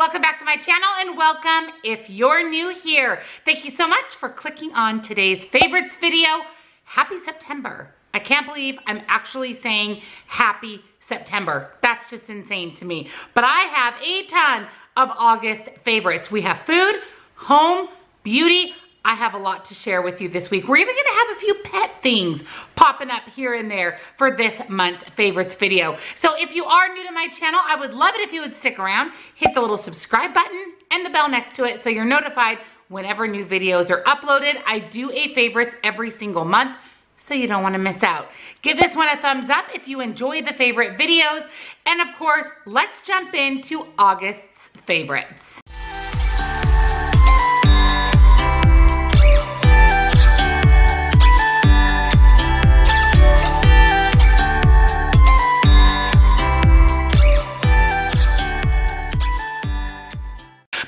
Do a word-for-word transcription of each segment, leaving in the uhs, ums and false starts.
welcome back to my channel, and welcome if you're new here. Thank you so much for clicking on today's favorites video. Happy September. I can't believe I'm actually saying happy September. That's just insane to me. But I have a ton of August favorites. We have food, home, beauty. I have a lot to share with you this week. We're even gonna have a few pet things popping up here and there for this month's favorites video. So if you are new to my channel, I would love it if you would stick around, hit the little subscribe button and the bell next to it so you're notified whenever new videos are uploaded. I do a favorites every single month, so you don't want to miss out. Give this one a thumbs up if you enjoy the favorite videos. And of course, let's jump into August's favorites.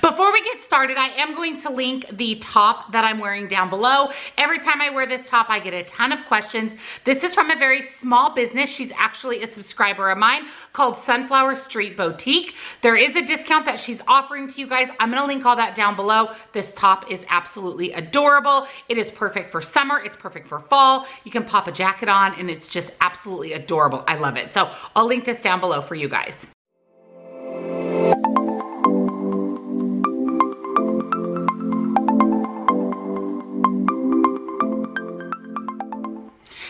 Before we get started, I am going to link the top that I'm wearing down below. Every time I wear this top, I get a ton of questions. This is from a very small business. She's actually a subscriber of mine called Sunflower Street Boutique. There is a discount that she's offering to you guys. I'm gonna link all that down below. This top is absolutely adorable. It is perfect for summer. It's perfect for fall. You can pop a jacket on and it's just absolutely adorable. I love it. So I'll link this down below for you guys.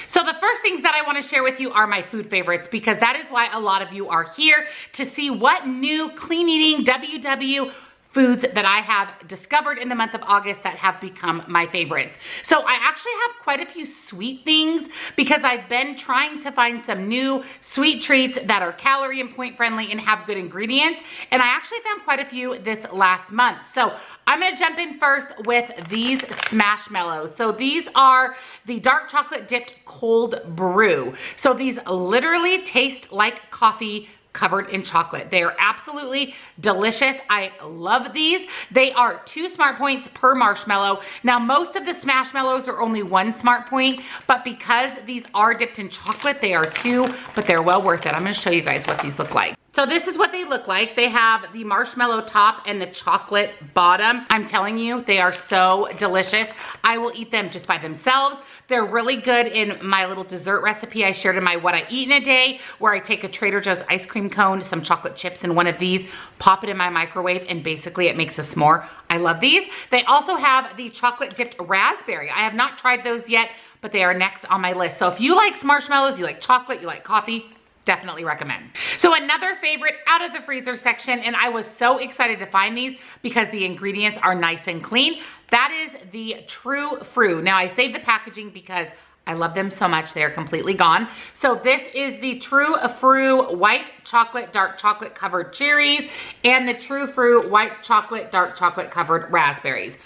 So the first things that I want to share with you are my food favorites, because that is why a lot of you are here, to see what new clean eating W W foods that I have discovered in the month of August that have become my favorites. So I actually have quite a few sweet things because I've been trying to find some new sweet treats that are calorie and point friendly and have good ingredients. And I actually found quite a few this last month. So I'm gonna jump in first with these Smashmallows. So these are the dark chocolate dipped cold brew. So these literally taste like coffee covered in chocolate. They are absolutely delicious. I love these. They are two smart points per marshmallow. Now, most of the Smashmallows are only one smart point, but because these are dipped in chocolate, they are two, but they're well worth it. I'm gonna show you guys what these look like. So this is what they look like. They have the marshmallow top and the chocolate bottom. I'm telling you, they are so delicious. I will eat them just by themselves. They're really good in my little dessert recipe I shared in my What I Eat in a Day, where I take a Trader Joe's ice cream cone, some chocolate chips, and one of these, pop it in my microwave, and basically it makes a s'more. I love these. They also have the chocolate dipped raspberry. I have not tried those yet, but they are next on my list. So if you like marshmallows, you like chocolate, you like coffee, definitely recommend. So another favorite out of the freezer section, and I was so excited to find these because the ingredients are nice and clean. That is the True Fru. Now I saved the packaging because I love them so much, they are completely gone. So this is the True Fru White Chocolate Dark Chocolate Covered Cherries and the True Fru White Chocolate Dark Chocolate Covered Raspberries.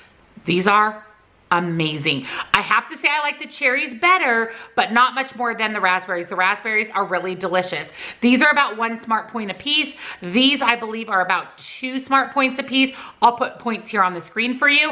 These are amazing. I have to say I like the cherries better, but not much more than the raspberries. The raspberries are really delicious. These are about one smart point a piece. These, I believe, are about two smart points a piece. I'll put points here on the screen for you.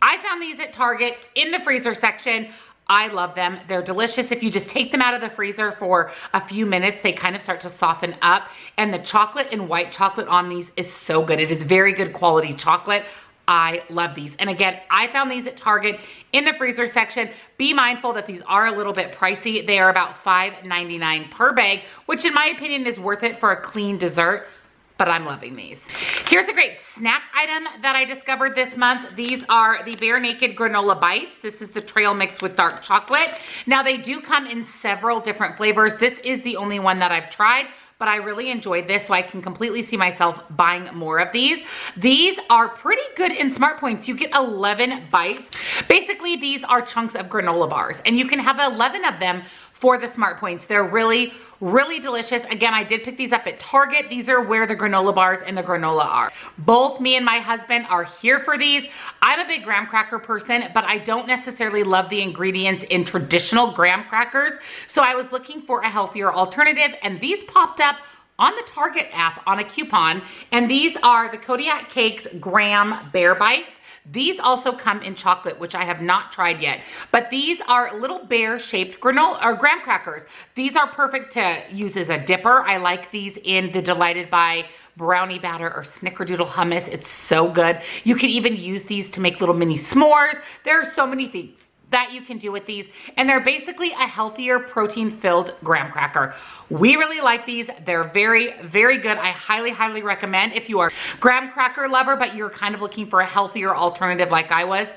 I found these at Target in the freezer section. I love them. They're delicious. If you just take them out of the freezer for a few minutes, they kind of start to soften up. And the chocolate and white chocolate on these is so good. It is very good quality chocolate. I love these. And again, I found these at Target in the freezer section. Be mindful that these are a little bit pricey. They are about five ninety-nine per bag, which in my opinion is worth it for a clean dessert, but I'm loving these. Here's a great snack item that I discovered this month. These are the Bare Naked Granola Bites. This is the trail mix with dark chocolate. Now they do come in several different flavors. This is the only one that I've tried, but I really enjoyed this, so I can completely see myself buying more of these. These are pretty good in smart points. You get eleven bites. Basically, these are chunks of granola bars, and you can have eleven of them for the smart points. They're really, really delicious. Again, I did pick these up at Target. These are where the granola bars and the granola are. Both me and my husband are here for these. I'm a big graham cracker person, but I don't necessarily love the ingredients in traditional graham crackers. So I was looking for a healthier alternative, and these popped up on the Target app on a coupon. And these are the Kodiak Cakes Graham Bear Bites. These also come in chocolate, which I have not tried yet, but these are little bear shaped granola or graham crackers. These are perfect to use as a dipper. I like these in the Delighted by brownie batter or snickerdoodle hummus. It's so good. You can even use these to make little mini s'mores. There are so many things that you can do with these, and they're basically a healthier protein filled graham cracker. We really like these. They're very, very good. I highly, highly recommend if you are a graham cracker lover, but you're kind of looking for a healthier alternative like I was.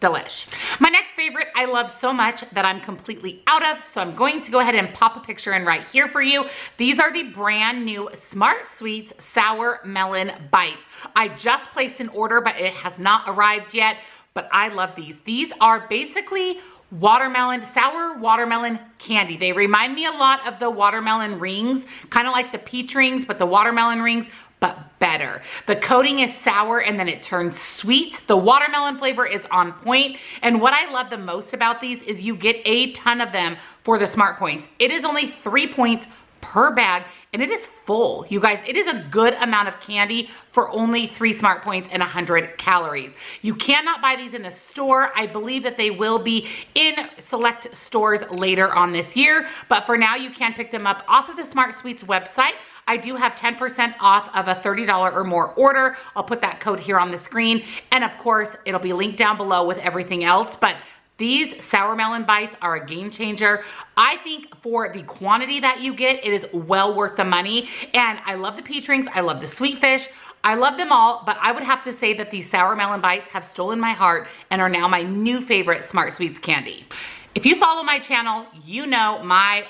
Delish. My next favorite I love so much that I'm completely out of, so I'm going to go ahead and pop a picture in right here for you. These are the brand new Smart Sweets Sour Melon Bites. I just placed an order, but it has not arrived yet. But I love these. These are basically watermelon, sour watermelon candy. They remind me a lot of the watermelon rings, kind of like the peach rings, but the watermelon rings, but better. The coating is sour and then it turns sweet. The watermelon flavor is on point. And what I love the most about these is you get a ton of them for the Smart Points. It is only three points per bag, and it is full, you guys. It is a good amount of candy for only three Smart Points and one hundred calories. You cannot buy these in the store. I believe that they will be in select stores later on this year, but for now you can pick them up off of the Smart Sweets website. I do have ten percent off of a thirty dollar or more order. I'll put that code here on the screen, and of course it'll be linked down below with everything else. But these sour melon bites are a game changer. I think for the quantity that you get, it is well worth the money. And I love the peach rings. I love the sweet fish. I love them all, but I would have to say that these sour melon bites have stolen my heart and are now my new favorite Smart Sweets candy. If you follow my channel, you know my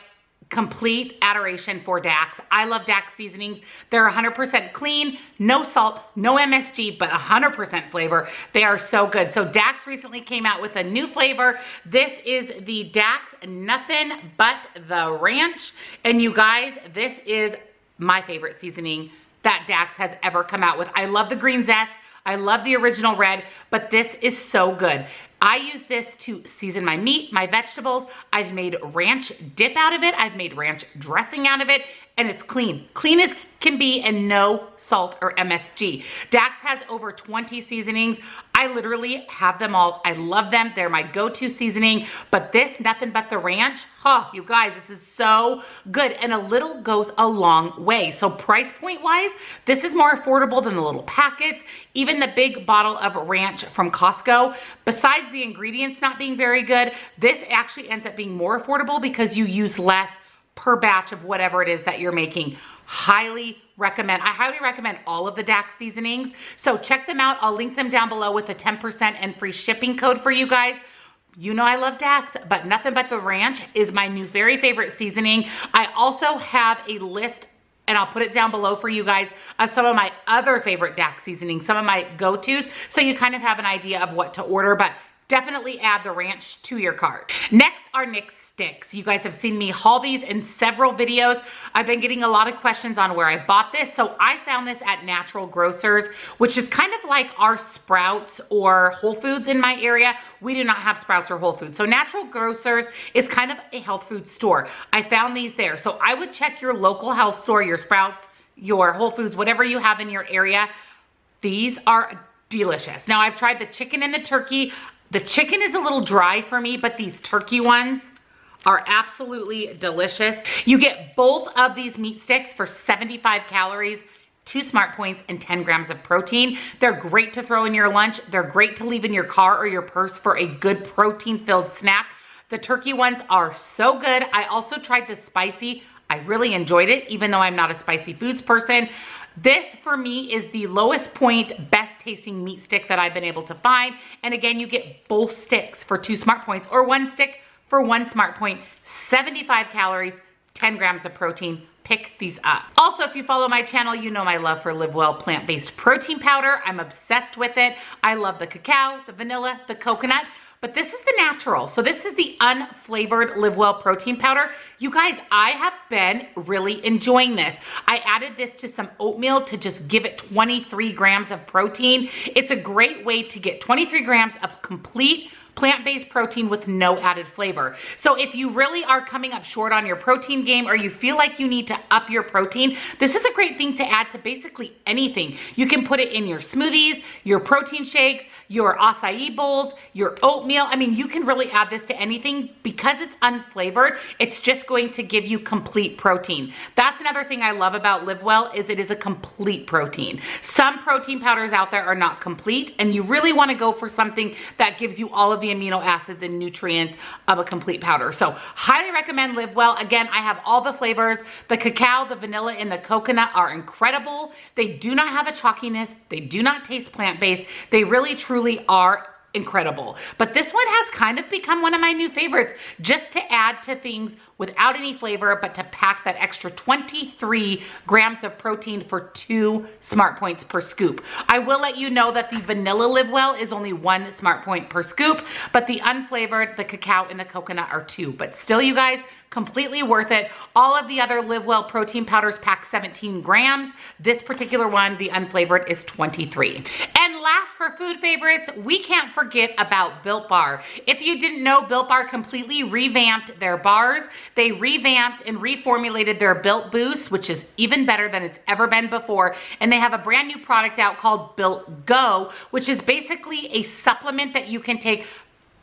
complete adoration for Dak's. I love Dak's seasonings. They're one hundred percent clean, no salt, no M S G, but one hundred percent flavor. They are so good. So Dak's recently came out with a new flavor. This is the Dak's Nothing But the Ranch. And you guys, this is my favorite seasoning that Dak's has ever come out with. I love the green zest. I love the original red, but this is so good. I use this to season my meat, my vegetables. I've made ranch dip out of it. I've made ranch dressing out of it, and it's clean. Clean as can be and no salt or M S G. Dak's has over twenty seasonings. I literally have them all. I love them. They're my go-to seasoning, but this Nothing But the Ranch, huh, you guys, this is so good, and a little goes a long way. So price point wise, this is more affordable than the little packets, even the big bottle of ranch from Costco. Besides the ingredients not being very good, this actually ends up being more affordable because you use less per batch of whatever it is that you're making. Highly recommend. I highly recommend all of the Dak's seasonings. So check them out. I'll link them down below with a ten percent and free shipping code for you guys. You know I love Dak's, but Nothing But the Ranch is my new very favorite seasoning. I also have a list, and I'll put it down below for you guys, of some of my other favorite Dak's seasonings, some of my go-tos, so you kind of have an idea of what to order, but definitely add the ranch to your cart. Next are Nick's sticks. You guys have seen me haul these in several videos. I've been getting a lot of questions on where I bought this. So I found this at Natural Grocers, which is kind of like our Sprouts or Whole Foods in my area. We do not have Sprouts or Whole Foods. So Natural Grocers is kind of a health food store. I found these there. So I would check your local health store, your Sprouts, your Whole Foods, whatever you have in your area. These are delicious. Now I've tried the chicken and the turkey. The chicken is a little dry for me, but these turkey ones are absolutely delicious. You get both of these meat sticks for seventy-five calories, two Smart Points, and ten grams of protein. They're great to throw in your lunch. They're great to leave in your car or your purse for a good protein-filled snack. The turkey ones are so good. I also tried the spicy. I really enjoyed it, even though I'm not a spicy foods person. This for me is the lowest point, best tasting meat stick that I've been able to find. And again, you get both sticks for two Smart Points, or one stick for one Smart Point, seventy-five calories, ten grams of protein. Pick these up. Also, if you follow my channel, you know my love for Live Well plant-based protein powder. I'm obsessed with it. I love the cacao, the vanilla, the coconut, but this is the natural. So this is the unflavored Live Well protein powder. You guys, I have been really enjoying this. I added this to some oatmeal to just give it twenty-three grams of protein. It's a great way to get twenty-three grams of complete plant-based protein with no added flavor. So if you really are coming up short on your protein game, or you feel like you need to up your protein, this is a great thing to add to basically anything. You can put it in your smoothies, your protein shakes, your acai bowls, your oatmeal. I mean, you can really add this to anything because it's unflavored. It's just going to give you complete protein. That's another thing I love about Live Well, is it is a complete protein. Some protein powders out there are not complete, and you really want to go for something that gives you all of the amino acids and nutrients of a complete powder. So highly recommend Live Well. Again, I have all the flavors. The cacao, the vanilla, and the coconut are incredible. They do not have a chalkiness. They do not taste plant-based. They really truly are incredible. But this one has kind of become one of my new favorites, just to add to things without any flavor, but to pack that extra twenty-three grams of protein for two smart points per scoop. I will let you know that the vanilla Live Well is only one smart point per scoop, but the unflavored, the cacao, and the coconut are two. But still, you guys, completely worth it. All of the other Live Well protein powders pack seventeen grams. This particular one, the unflavored, is twenty-three. And last, for food favorites, we can't forget about Built Bar. If you didn't know, Built Bar completely revamped their bars. They revamped and reformulated their Built Boost, which is even better than it's ever been before. And they have a brand new product out called Built Go, which is basically a supplement that you can take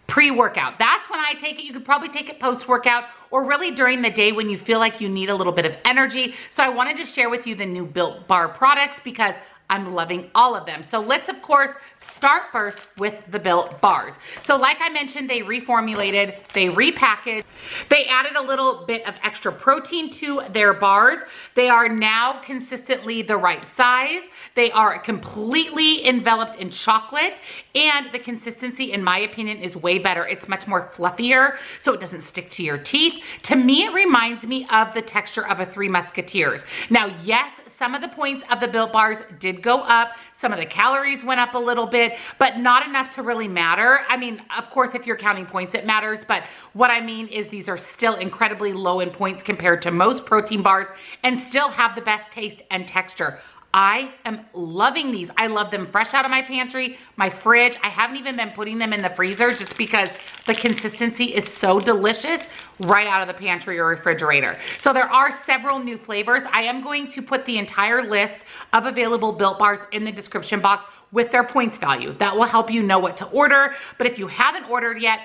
pre-workout. That's when I take it. You could probably take it post-workout, or really during the day when you feel like you need a little bit of energy. So I wanted to share with you the new Built Bar products because I'm loving all of them. So let's, of course, start first with the Built Bars. So like I mentioned, they reformulated, they repackaged, they added a little bit of extra protein to their bars. They are now consistently the right size. They are completely enveloped in chocolate, and the consistency, in my opinion, is way better. It's much more fluffier, so it doesn't stick to your teeth. To me, it reminds me of the texture of a Three Musketeers. Now, yes, some of the points of the Built Bars did go up. Some of the calories went up a little bit, but not enough to really matter. I mean, of course, if you're counting points, it matters. But what I mean is these are still incredibly low in points compared to most protein bars, and still have the best taste and texture. I am loving these. I love them fresh out of my pantry, my fridge. I haven't even been putting them in the freezer just because the consistency is so delicious right out of the pantry or refrigerator. So there are several new flavors. I am going to put the entire list of available Built Bars in the description box with their points value. That will help you know what to order. But if you haven't ordered yet,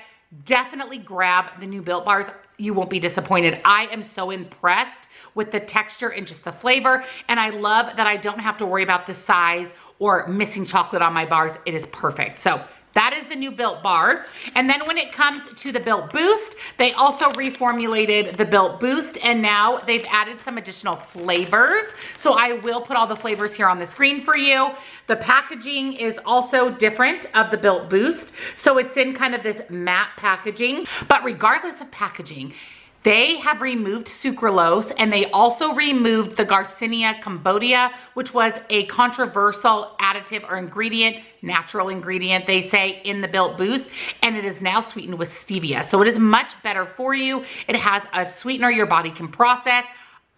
definitely grab the new Built Bars. You won't be disappointed. I am so impressed with the texture and just the flavor. And I love that I don't have to worry about the size or missing chocolate on my bars. It is perfect. So that is the new Built Bar. And then when it comes to the Built Boost, they also reformulated the Built Boost, and now they've added some additional flavors. So I will put all the flavors here on the screen for you. The packaging is also different of the Built Boost. So it's in kind of this matte packaging, but regardless of packaging, they have removed sucralose, and they also removed the Garcinia cambodia, which was a controversial additive or ingredient, natural ingredient, they say, in the Built Boost, and it is now sweetened with stevia. So it is much better for you. It has a sweetener your body can process.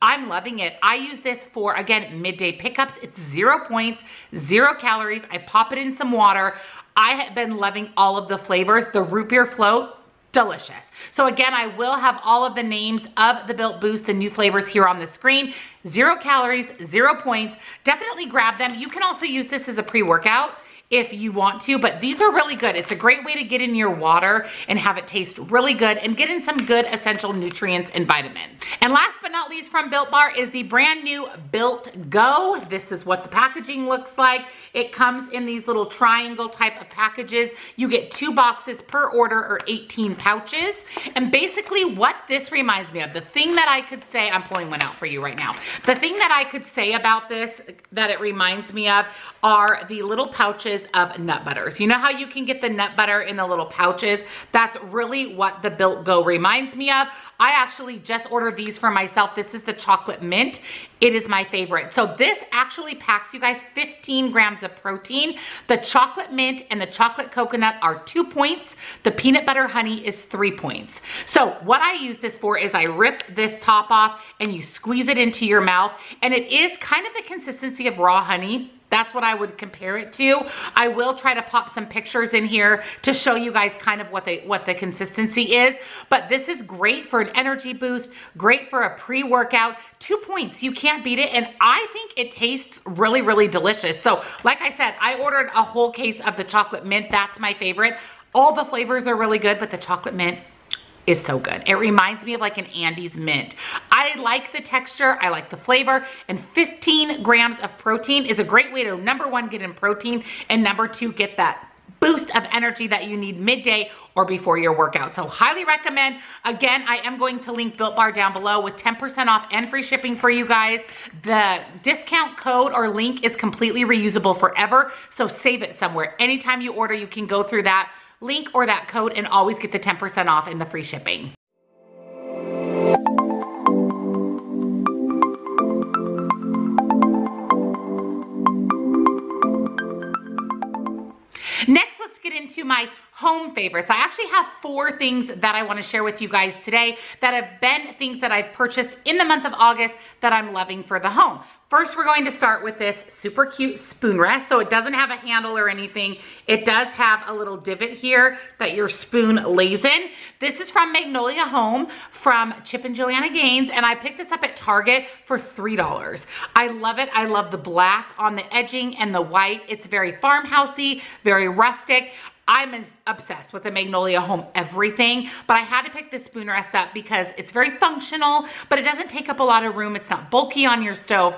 I'm loving it. I use this for, again, midday pickups. It's zero points, zero calories. I pop it in some water. I have been loving all of the flavors. The root beer float, delicious. So again, I will have all of the names of the Built Boost, the new flavors, here on the screen. Zero calories, zero points. Definitely grab them. You can also use this as a pre-workout if you want to, but these are really good. It's a great way to get in your water and have it taste really good and get in some good essential nutrients and vitamins. And last but not least from Built Bar is the brand new Built Go. This is what the packaging looks like. It comes in these little triangle type of packages. You get two boxes per order, or eighteen pouches. And basically what this reminds me of, the thing that I could say, I'm pulling one out for you right now. The thing that I could say about this that it reminds me of are the little pouches of nut butters. You know how you can get the nut butter in the little pouches? That's really what the Built Go reminds me of. I actually just ordered these for myself. This is the chocolate mint. It is my favorite. So this actually packs, you guys, fifteen grams of protein. The chocolate mint and the chocolate coconut are two points. The peanut butter honey is three points. So what I use this for is I rip this top off and you squeeze it into your mouth, and it is kind of the consistency of raw honey. That's what I would compare it to. I will try to pop some pictures in here to show you guys kind of what, they, what the consistency is. But this is great for an energy boost, great for a pre-workout. Two points, you can't beat it. And I think it tastes really, really delicious. So like I said, I ordered a whole case of the chocolate mint. That's my favorite. All the flavors are really good, but the chocolate mint is so good. It reminds me of like an Andes mint. I like the texture, I like the flavor, and fifteen grams of protein is a great way to, number one, get in protein, and number two, get that boost of energy that you need midday or before your workout. So highly recommend. Again, I am going to link Built Bar down below with ten percent off and free shipping for you guys. The discount code or link is completely reusable forever, so save it somewhere. Anytime you order, you can go through that link or that code and always get the ten percent off and the free shipping. Next, let's get into my home favorites. I actually have four things that I want to share with you guys today that have been things that I've purchased in the month of August that I'm loving for the home. First, we're going to start with this super cute spoon rest. So it doesn't have a handle or anything. It does have a little divot here that your spoon lays in. This is from Magnolia Home from Chip and Joanna Gaines, and I picked this up at Target for three dollars. I love it. I love the black on the edging and the white. It's very farmhousey, very rustic. I'm obsessed with the Magnolia Home everything, but I had to pick this spoon rest up because it's very functional, but it doesn't take up a lot of room. It's not bulky on your stove.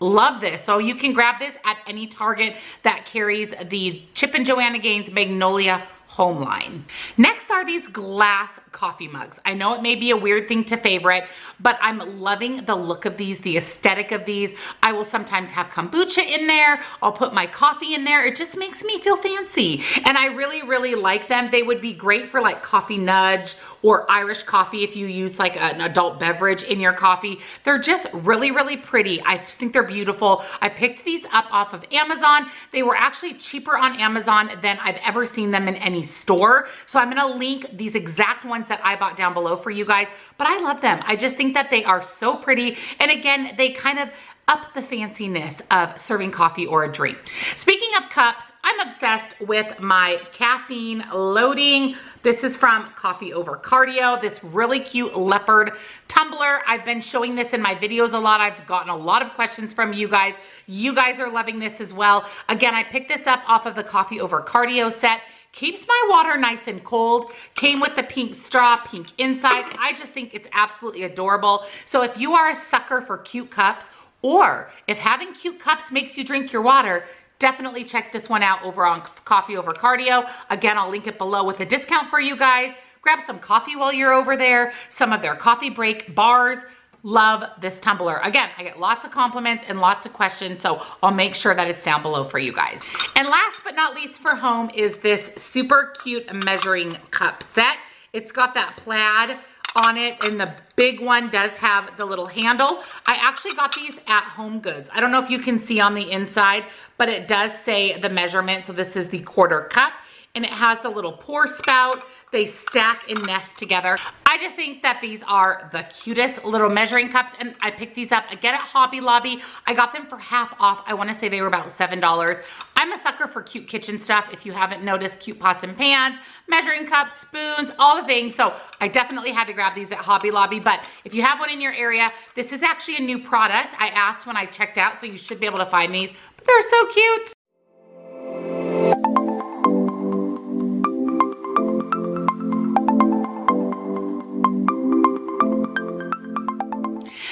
Love this. So you can grab this at any Target that carries the Chip and Joanna Gaines Magnolia Home line. Next are these glass coffee mugs. I know it may be a weird thing to favorite, but I'm loving the look of these, the aesthetic of these. I will sometimes have kombucha in there. I'll put my coffee in there. It just makes me feel fancy. And I really, really like them. They would be great for like coffee nudge or Irish coffee if you use like an adult beverage in your coffee. They're just really, really pretty. I just think they're beautiful. I picked these up off of Amazon. They were actually cheaper on Amazon than I've ever seen them in any store. So I'm going to link these exact ones that I bought down below for you guys, but I love them. I just think that they are so pretty. And again, they kind of up the fanciness of serving coffee or a drink. Speaking of cups, I'm obsessed with my caffeine loading. This is from Coffee Over Cardio, this really cute leopard tumbler. I've been showing this in my videos a lot. I've gotten a lot of questions from you guys. You guys are loving this as well. Again, I picked this up off of the Coffee Over Cardio set. Keeps my water nice and cold. Came with the pink straw, pink inside. I just think it's absolutely adorable. So if you are a sucker for cute cups, or if having cute cups makes you drink your water, definitely check this one out over on Coffee Over Cardio. Again, I'll link it below with a discount for you guys. Grab some coffee while you're over there, some of their coffee break bars. Love this tumbler. Again, I get lots of compliments and lots of questions, so I'll make sure that it's down below for you guys. And last but not least for home is this super cute measuring cup set. It's got that plaid on it, and the big one does have the little handle. I actually got these at Home Goods. I don't know if you can see on the inside, but it does say the measurement. So this is the quarter cup, and it has the little pour spout. They stack and nest together. I just think that these are the cutest little measuring cups, and I picked these up again at Hobby Lobby. I got them for half off. I want to say they were about seven dollars. I'm a sucker for cute kitchen stuff. If you haven't noticed, cute pots and pans, measuring cups, spoons, all the things. So I definitely had to grab these at Hobby Lobby, but if you have one in your area, this is actually a new product. I asked when I checked out, so you should be able to find these, but they're so cute.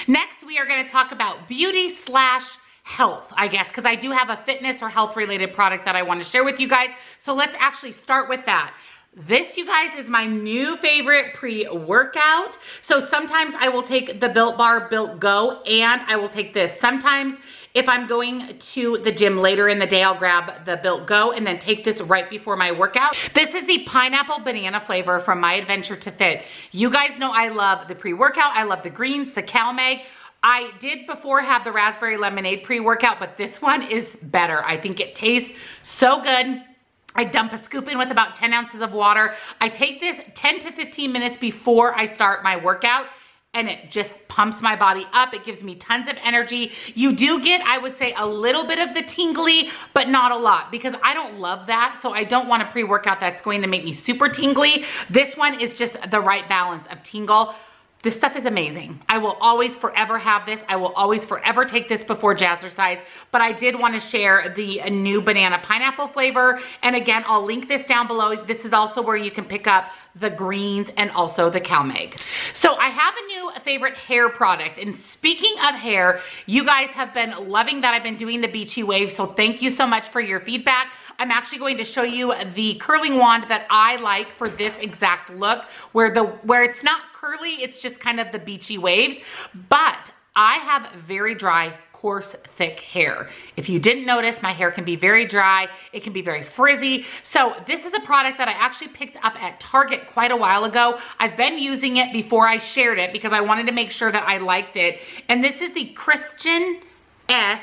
Next, we are going to talk about beauty slash health, I guess, because I do have a fitness or health related product that I want to share with you guys. So let's actually start with that. This, you guys, is my new favorite pre-workout. So sometimes I will take the Built Bar, Built Go, and I will take this. Sometimes if I'm going to the gym later in the day, I'll grab the Built Go and then take this right before my workout. This is the pineapple banana flavor from My Adventure to Fit. You guys know I love the pre-workout. I love the greens, the CalMag. I did before have the raspberry lemonade pre-workout, but this one is better. I think it tastes so good. I dump a scoop in with about ten ounces of water. I take this ten to fifteen minutes before I start my workout, and it just pumps my body up. It gives me tons of energy. You do get, I would say, a little bit of the tingly, but not a lot, because I don't love that. So I don't want a pre-workout that's going to make me super tingly. This one is just the right balance of tingle. This stuff is amazing. I will always forever have this. I will always forever take this before Jazzercise, but I did wanna share the new banana pineapple flavor. And again, I'll link this down below. This is also where you can pick up the greens and also the CalMag. So I have a new favorite hair product. And speaking of hair, you guys have been loving that I've been doing the beachy wave. So thank you so much for your feedback. I'm actually going to show you the curling wand that I like for this exact look, where the where it's not curly, it's just kind of the beachy waves. But I have very dry, coarse, thick hair. If you didn't notice, my hair can be very dry. It can be very frizzy. So this is a product that I actually picked up at Target quite a while ago. I've been using it before I shared it because I wanted to make sure that I liked it. And this is the Kristin Ess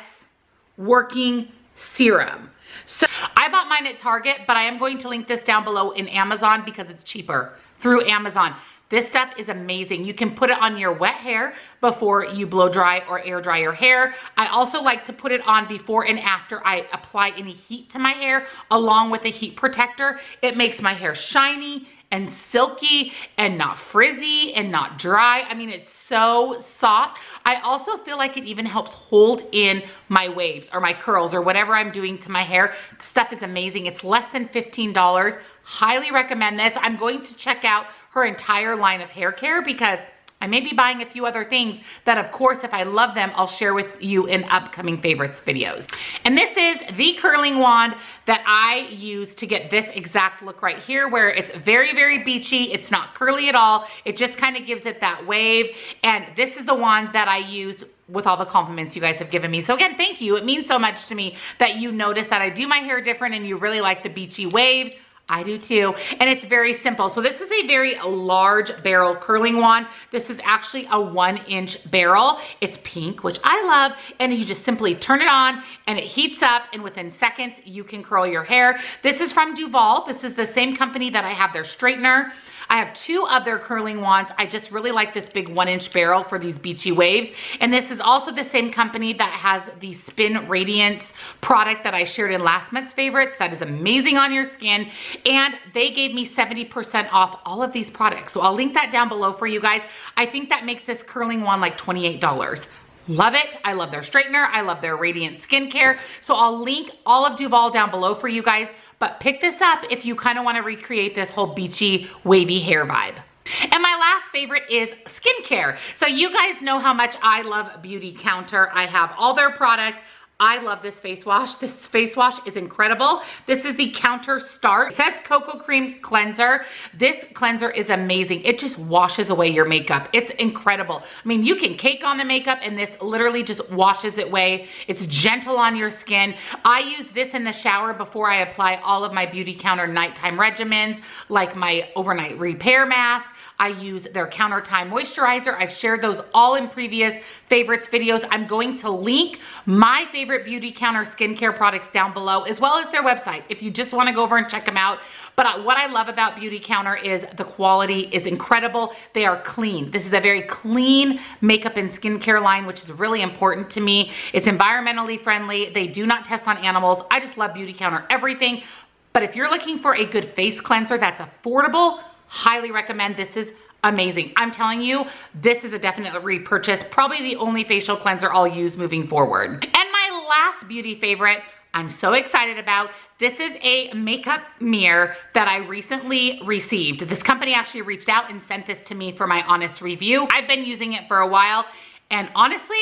Working Serum. So I bought mine at Target, but I am going to link this down below in Amazon because it's cheaper through Amazon. This stuff is amazing. You can put it on your wet hair before you blow dry or air dry your hair. I also like to put it on before and after I apply any heat to my hair, along with a heat protector. It makes my hair shiny and silky and not frizzy and not dry. I mean, it's so soft. I also feel like it even helps hold in my waves or my curls or whatever I'm doing to my hair. The stuff is amazing. It's less than fifteen dollars. Highly recommend this. I'm going to check out her entire line of hair care because I may be buying a few other things that, of course, if I love them, I'll share with you in upcoming favorites videos. And this is the curling wand that I use to get this exact look right here, where it's very, very beachy. It's not curly at all. It just kind of gives it that wave. And this is the wand that I use with all the compliments you guys have given me. So again, thank you. It means so much to me that you notice that I do my hair different and you really like the beachy waves. I do too, and it's very simple. So this is a very large barrel curling wand. This is actually a one inch barrel. It's pink, which I love, and you just simply turn it on and it heats up, and within seconds you can curl your hair. This is from Duval. This is the same company that I have their straightener. I have two of their curling wands. I just really like this big one inch barrel for these beachy waves. And this is also the same company that has the Spin Radiance product that I shared in last month's favorites. That is amazing on your skin. And they gave me seventy percent off all of these products. So I'll link that down below for you guys. I think that makes this curling wand like twenty-eight dollars. Love it. I love their straightener. I love their Radiant Skincare. So I'll link all of Duval down below for you guys. But pick this up if you kind of want to recreate this whole beachy, wavy hair vibe. And my last favorite is skincare. So you guys know how much I love Beauty Counter. I have all their products. I love this face wash. This face wash is incredible. This is the Counter Start. It says Cocoa Cream Cleanser. This cleanser is amazing. It just washes away your makeup. It's incredible. I mean, you can cake on the makeup and this literally just washes it away. It's gentle on your skin. I use this in the shower before I apply all of my Beauty Counter nighttime regimens, like my overnight repair mask. I use their Countertime moisturizer. I've shared those all in previous favorites videos. I'm going to link my favorite Beauty Counter skincare products down below, as well as their website if you just want to go over and check them out. But what I love about Beauty Counter is the quality is incredible. They are clean. This is a very clean makeup and skincare line, which is really important to me. It's environmentally friendly. They do not test on animals. I just love Beauty Counter everything. But if you're looking for a good face cleanser that's affordable, highly recommend. This is amazing. I'm telling you, this is a definite repurchase. Probably the only facial cleanser I'll use moving forward. And my last beauty favorite, I'm so excited about. This is a makeup mirror that I recently received. This company actually reached out and sent this to me for my honest review. I've been using it for a while, and honestly,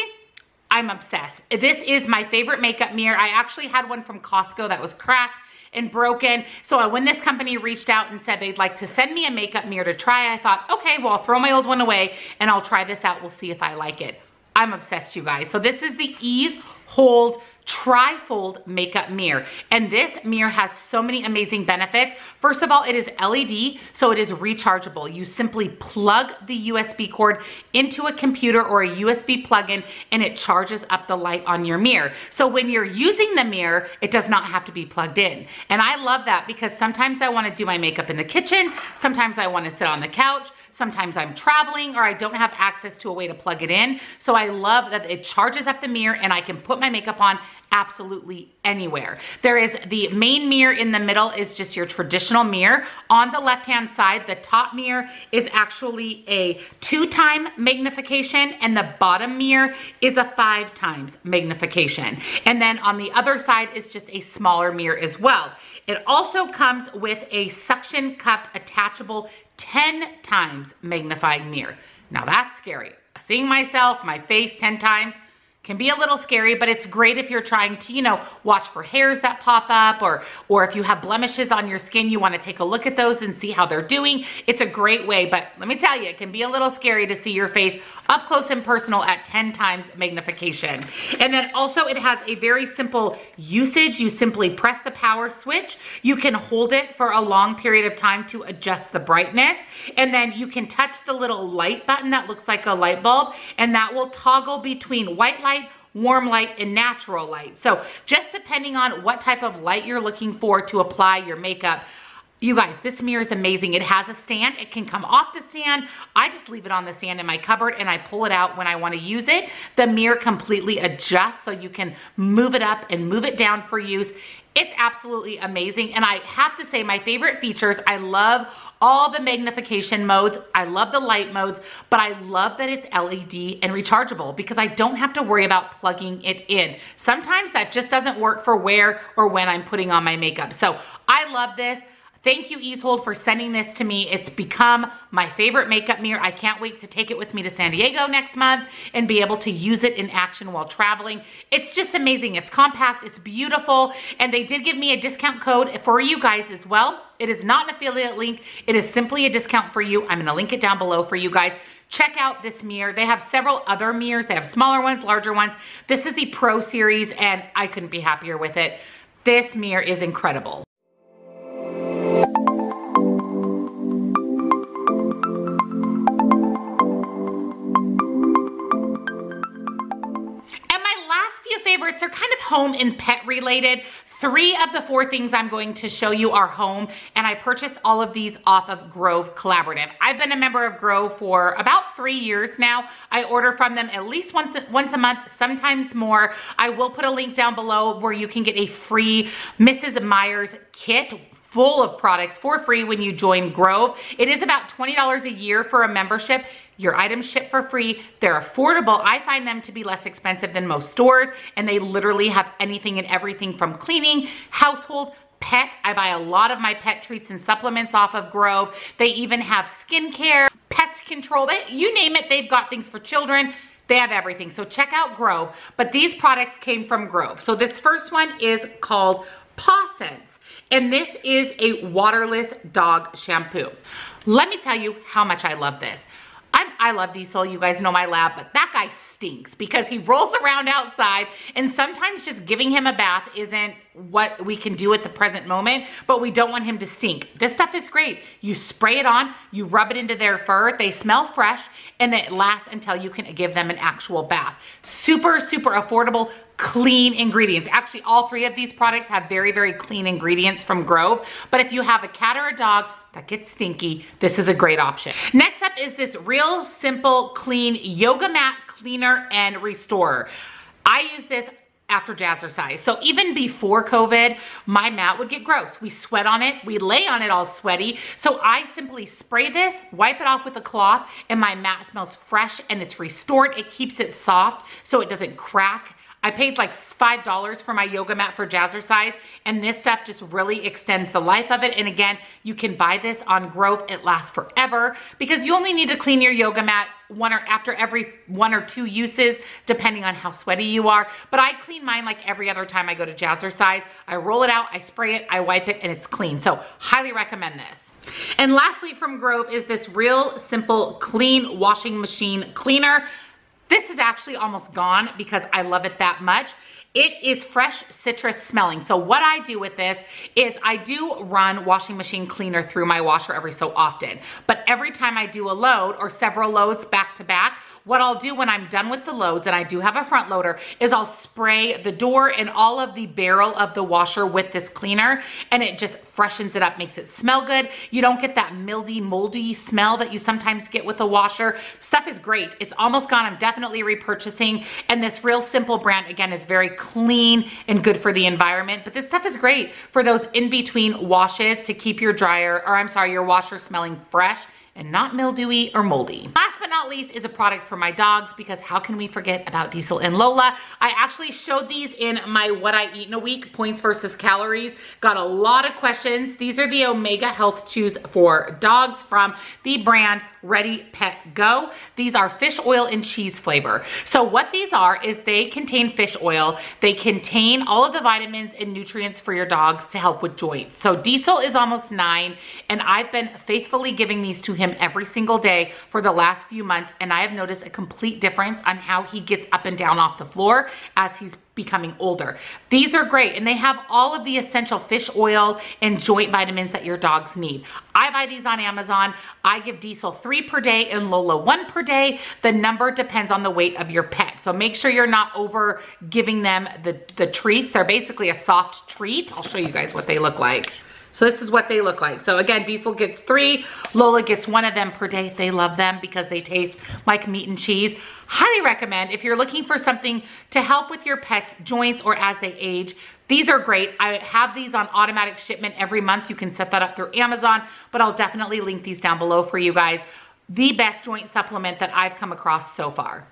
I'm obsessed. This is my favorite makeup mirror. I actually had one from Costco that was cracked and broken. So when this company reached out and said they'd like to send me a makeup mirror to try, I thought, okay, well, I'll throw my old one away and I'll try this out. We'll see if I like it. I'm obsessed, you guys. So this is the Easehold Trifold Makeup Mirror. And this mirror has so many amazing benefits. First of all, it is L E D, so it is rechargeable. You simply plug the U S B cord into a computer or a U S B plug-in and it charges up the light on your mirror. So when you're using the mirror, it does not have to be plugged in. And I love that because sometimes I want to do my makeup in the kitchen. Sometimes I want to sit on the couch. Sometimes I'm traveling or I don't have access to a way to plug it in. So I love that it charges up the mirror and I can put my makeup on absolutely anywhere. There is the main mirror in the middle is just your traditional mirror. On the left-hand side, the top mirror is actually a two-time magnification and the bottom mirror is a five times magnification. And then on the other side is just a smaller mirror as well. It also comes with a suction cup attachable ten times magnifying mirror. Now that's scary. Seeing myself, my face ten times, can be a little scary, but it's great if you're trying to, you know, watch for hairs that pop up, or or if you have blemishes on your skin, you want to take a look at those and see how they're doing. It's a great way, but let me tell you, it can be a little scary to see your face up close and personal at ten times magnification. And then also it has a very simple usage. You simply press the power switch. You can hold it for a long period of time to adjust the brightness. And then you can touch the little light button that looks like a light bulb, and that will toggle between white light, warm light, and natural light. So just depending on what type of light you're looking for to apply your makeup, you guys, this mirror is amazing. It has a stand. It can come off the stand. I just leave it on the stand in my cupboard and I pull it out when I want to use it. The mirror completely adjusts so you can move it up and move it down for use. It's absolutely amazing. And I have to say my favorite features, I love all the magnification modes. I love the light modes, but I love that it's L E D and rechargeable because I don't have to worry about plugging it in. Sometimes that just doesn't work for where or when I'm putting on my makeup. So I love this. Thank you, Easehold, for sending this to me. It's become my favorite makeup mirror. I can't wait to take it with me to San Diego next month and be able to use it in action while traveling. It's just amazing. It's compact, it's beautiful, and they did give me a discount code for you guys as well. It is not an affiliate link. It is simply a discount for you. I'm gonna link it down below for you guys. Check out this mirror. They have several other mirrors. They have smaller ones, larger ones. This is the Pro Series, and I couldn't be happier with it. This mirror is incredible. Favorites are kind of home and pet related. Three of the four things I'm going to show you are home, and I purchased all of these off of Grove Collaborative. I've been a member of Grove for about three years now. I order from them at least once, once a month, sometimes more. I will put a link down below where you can get a free Missus Meyer's kit full of products for free when you join Grove. It is about twenty dollars a year for a membership. Your items ship for free. They're affordable. I find them to be less expensive than most stores, and they literally have anything and everything from cleaning, household, pet. I buy a lot of my pet treats and supplements off of Grove. They even have skincare, pest control, they, you name it, they've got things for children. They have everything. So check out Grove. But these products came from Grove. So this first one is called Pawson. And this is a waterless dog shampoo. Let me tell you how much I love this. I'm, I love Diesel, you guys know my lab, but that guy stinks because he rolls around outside, and sometimes just giving him a bath isn't what we can do at the present moment, but we don't want him to stink. This stuff is great. You spray it on, you rub it into their fur, they smell fresh, and it lasts until you can give them an actual bath. Super, super affordable, clean ingredients. Actually, all three of these products have very, very clean ingredients from Grove, but if you have a cat or a dog that gets stinky, this is a great option. Next up is this Real Simple Clean Yoga Mat Cleaner and Restorer. I use this after jazzercise. So even before COVID, my mat would get gross. We sweat on it, we lay on it all sweaty. So I simply spray this, wipe it off with a cloth, and my mat smells fresh and it's restored. It keeps it soft so it doesn't crack. I paid like five dollars for my yoga mat for jazzercise, and this stuff just really extends the life of it. And again, you can buy this on Grove. It lasts forever because you only need to clean your yoga mat one or after every one or two uses, depending on how sweaty you are. But I clean mine like every other time I go to jazzercise. I roll it out, I spray it, I wipe it, and it's clean. So highly recommend this. And lastly from Grove is this Real Simple Clean Washing Machine Cleaner. This is actually almost gone because I love it that much. It is fresh citrus smelling. So what I do with this is I do run washing machine cleaner through my washer every so often, but every time I do a load or several loads back to back, what I'll do when I'm done with the loads, and I do have a front loader, is I'll spray the door and all of the barrel of the washer with this cleaner, and it just freshens it up, makes it smell good. You don't get that mildy, moldy smell that you sometimes get with the washer. Stuff is great. It's almost gone. I'm definitely repurchasing. And this Real Simple brand, again, is very clean and good for the environment. But this stuff is great for those in-between washes to keep your dryer, or I'm sorry, your washer smelling fresh and not mildewy or moldy. Last but not least is a product for my dogs, because how can we forget about Diesel and Lola? I actually showed these in my What I Eat in a Week, points versus calories. Got a lot of questions. These are the Omega Health Chews for dogs from the brand Ready Pet Go. These are fish oil and cheese flavor. So what these are is they contain fish oil. They contain all of the vitamins and nutrients for your dogs to help with joints. So Diesel is almost nine, and I've been faithfully giving these to him every single day for the last few months, and I have noticed a complete difference on how he gets up and down off the floor as he's becoming older. These are great, and they have all of the essential fish oil and joint vitamins that your dogs need. I buy these on Amazon. I give Diesel three per day and Lola one per day. The number depends on the weight of your pet, so make sure you're not over giving them the, the treats. They're basically a soft treat. I'll show you guys what they look like. So this is what they look like. So again, Diesel gets three, Lola gets one of them per day. They love them because they taste like meat and cheese. Highly recommend if you're looking for something to help with your pet's joints or as they age. These are great. I have these on automatic shipment every month. You can set that up through Amazon, but I'll definitely link these down below for you guys. The best joint supplement that I've come across so far.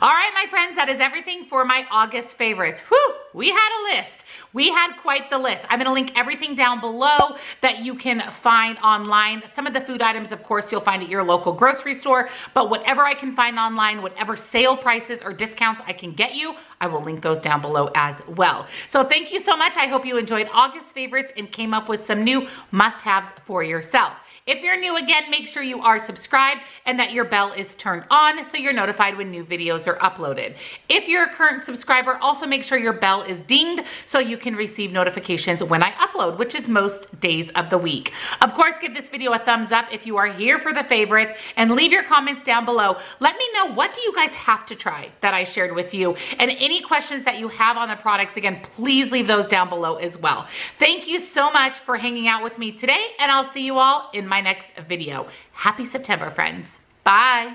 All right, my friends, that is everything for my August favorites. Whew, we had a list. We had quite the list. I'm gonna link everything down below that you can find online. Some of the food items, of course, you'll find at your local grocery store, but whatever I can find online, whatever sale prices or discounts I can get you, I will link those down below as well. So thank you so much. I hope you enjoyed August favorites and came up with some new must-haves for yourself. If you're new, again, make sure you are subscribed and that your bell is turned on so you're notified when new videos are uploaded. If you're a current subscriber, also make sure your bell is dinged so you can receive notifications when I upload, which is most days of the week. Of course, give this video a thumbs up if you are here for the favorites, and leave your comments down below. Let me know, what do you guys have to try that I shared with you, and any questions that you have on the products. Again, please leave those down below as well. Thank you so much for hanging out with me today, and I'll see you all in my next video. Happy September, friends. Bye.